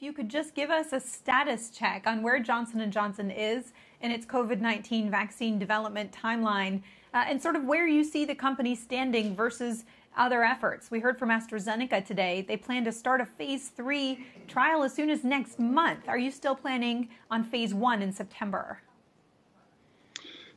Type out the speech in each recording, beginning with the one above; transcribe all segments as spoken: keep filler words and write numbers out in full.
if you could just give us a status check on where Johnson and Johnson is in its COVID nineteen vaccine development timeline, uh, and sort of where you see the company standing versus other efforts. We heard from AstraZeneca today. They plan to start a phase three trial as soon as next month. Are you still planning on phase one in September?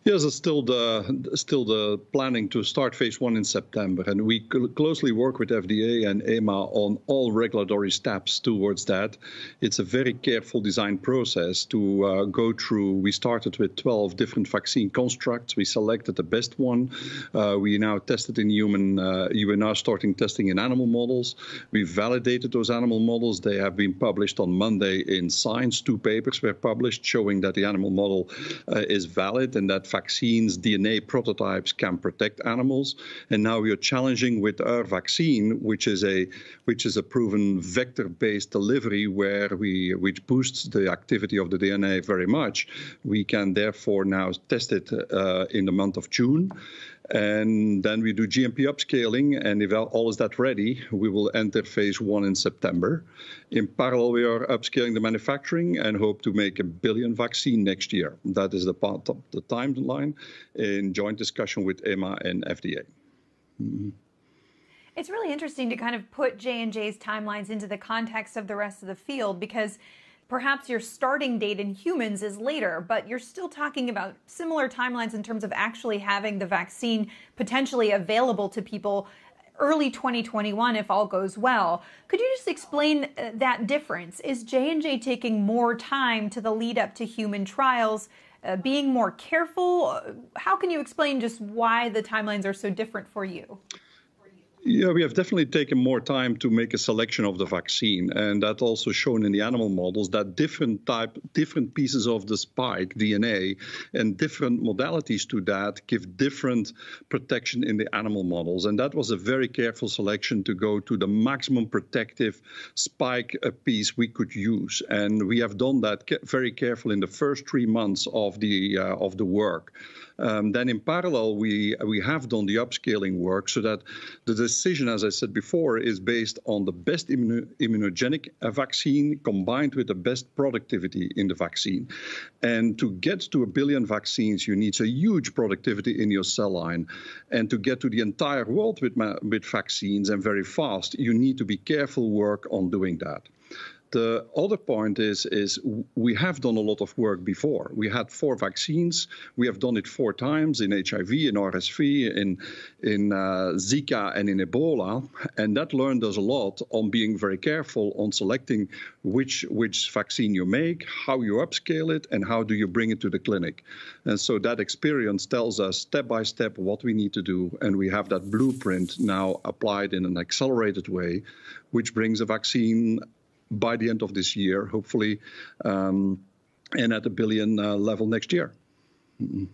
Yes, it's still the, still the planning to start phase one in September. And we closely work with F D A and E M A on all regulatory steps towards that. It's a very careful design process to uh, go through. We started with twelve different vaccine constructs. We selected the best one. Uh, we now tested in human, uh, we're now starting testing in animal models. We validated those animal models. They have been published on Monday in Science. Two papers were published showing that the animal model uh, is valid and that vaccines, D N A prototypes can protect animals, and now we are challenging with our vaccine, which is a which is a proven vector-based delivery, where we which boosts the activity of the D N A very much. We can therefore now test it uh, in the month of June. And then we do G M P upscaling, and if all is that ready, we will enter phase one in September. In parallel, we are upscaling the manufacturing and hope to make a billion vaccine next year. That is the, part of the timeline in joint discussion with E M A and F D A. Mm-hmm. It's really interesting to kind of put J and J's timelines into the context of the rest of the field, because perhaps your starting date in humans is later, but you're still talking about similar timelines in terms of actually having the vaccine potentially available to people early twenty twenty-one if all goes well. Could you just explain that difference? Is J and J taking more time to the lead up to human trials, uh, being more careful? How can you explain just why the timelines are so different for you? Yeah, we have definitely taken more time to make a selection of the vaccine, and that also shown in the animal models that different type, different pieces of the spike D N A and different modalities to that give different protection in the animal models. And that was a very careful selection to go to the maximum protective spike piece we could use. And we have done that very carefully in the first three months of the uh, of the work. Um, then in parallel, we, we have done the upscaling work so that the decision, as I said before, is based on the best immuno immunogenic vaccine combined with the best productivity in the vaccine. And to get to a billion vaccines, you need a huge productivity in your cell line. And to get to the entire world with, with vaccines and very fast, you need to be careful work on doing that. The other point is, is we have done a lot of work before. We had four vaccines. We have done it four times in H I V, in R S V, in, in uh, Zika, and in Ebola. And that learned us a lot on being very careful on selecting which, which vaccine you make, how you upscale it, and how do you bring it to the clinic. And so that experience tells us step by step what we need to do. And we have that blueprint now applied in an accelerated way, which brings a vaccine by the end of this year, hopefully, um, and at a billion uh, level next year. Mm-hmm.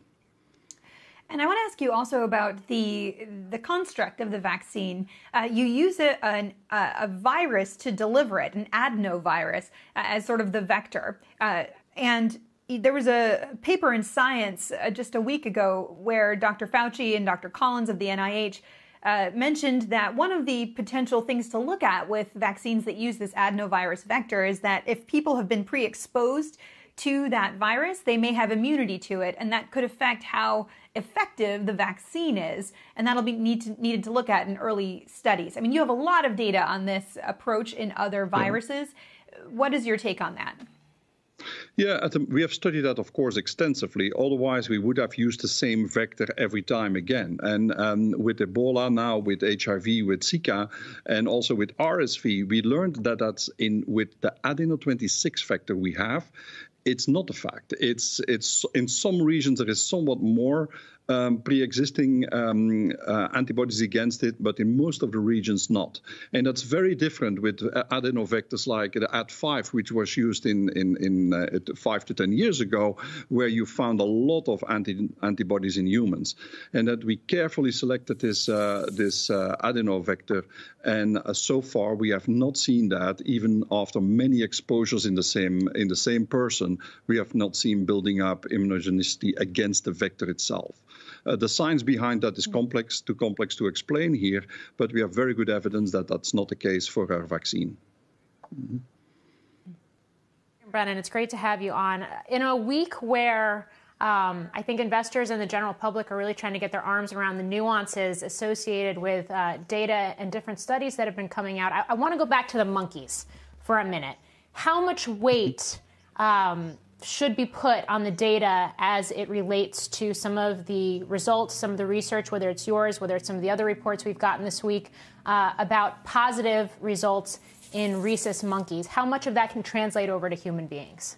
And I want to ask you also about the the construct of the vaccine. Uh, you use a, an, a virus to deliver it, an adenovirus, uh, as sort of the vector. Uh, and there was a paper in Science uh, just a week ago where Doctor Fauci and Doctor Collins of the N I H Uh, mentioned that one of the potential things to look at with vaccines that use this adenovirus vector is that if people have been pre-exposed to that virus, they may have immunity to it, and that could affect how effective the vaccine is, and that'll be need to, needed to look at in early studies. I mean, you have a lot of data on this approach in other viruses. Yeah. What is your take on that? Yeah, at the, we have studied that, of course, extensively. Otherwise, we would have used the same vector every time again. And um, with Ebola now, with H I V, with Zika, and also with R S V, we learned that that's in with the adeno twenty-six vector we have. It's not a fact. It's it's in some regions there is somewhat more um, pre-existing um, uh, antibodies against it, but in most of the regions not. And that's very different with adeno vectors like the Ad five, which was used in in, in uh, five to ten years ago, where you found a lot of anti antibodies in humans, and that we carefully selected this uh, this uh, adeno vector, and uh, so far we have not seen that even after many exposures in the same in the same person. We have not seen building up immunogenicity against the vector itself. Uh, the science behind that is complex, too complex to explain here, but we have very good evidence that that's not the case for our vaccine. Mm-hmm. Brennan. It's great to have you on. In a week where um, I think investors and the general public are really trying to get their arms around the nuances associated with uh, data and different studies that have been coming out, I, I want to go back to the monkeys for a minute. How much weight um, should be put on the data as it relates to some of the results, some of the research, whether it's yours, whether it's some of the other reports we've gotten this week, uh, about positive results in rhesus monkeys? How much of that can translate over to human beings?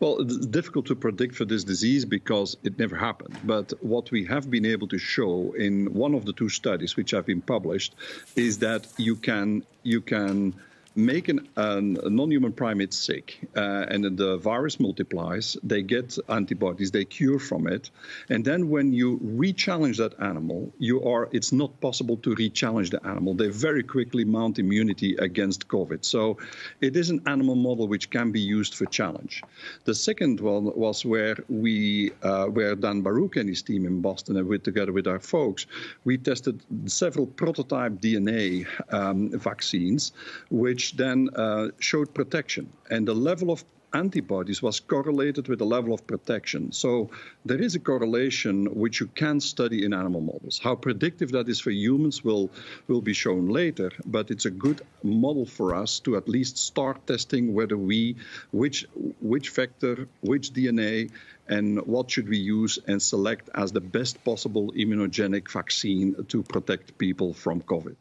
Well, it's difficult to predict for this disease because it never happened. But what we have been able to show in one of the two studies which have been published is that you can you can make an, an, a non-human primate sick, uh, and then the virus multiplies, they get antibodies, they cure from it, and then when you re-challenge that animal, you are it's not possible to re-challenge the animal. They very quickly mount immunity against COVID. So it is an animal model which can be used for challenge. The second one was where we, uh, where Dan Baruch and his team in Boston, and with, together with our folks, we tested several prototype D N A um, vaccines, which which then uh, showed protection. And the level of antibodies was correlated with the level of protection. So there is a correlation which you can study in animal models. How predictive that is for humans will, will be shown later, but it's a good model for us to at least start testing whether we, which, which vector, which D N A, and what should we use and select as the best possible immunogenic vaccine to protect people from COVID.